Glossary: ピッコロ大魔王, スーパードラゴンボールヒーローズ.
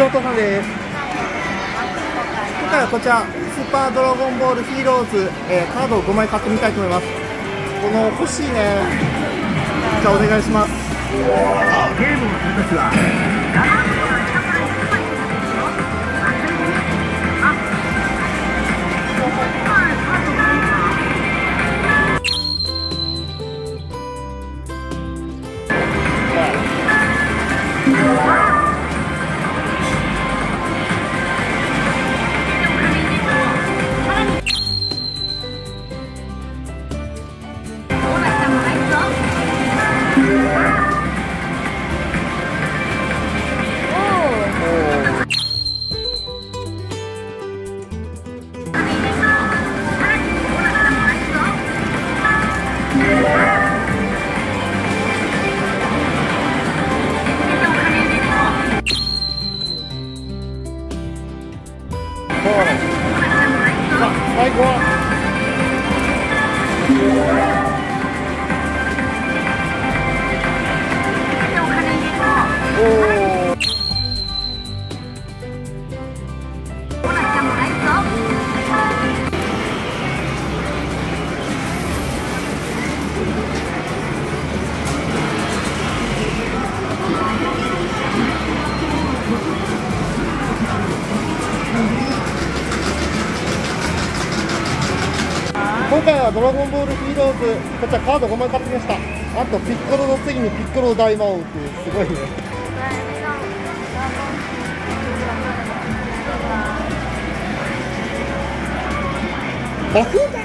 ショート缶です。今回はこちらスーパードラゴンボールヒーローズ、カードを5枚買ってみたいと思います。この欲しいね。じゃあお願いします。ゲームをするときは今回はドラゴンボールヒーローズ、こちらカード5枚買ってきました。あとピッコロの次にピッコロ大魔王っていうすごいね。爆風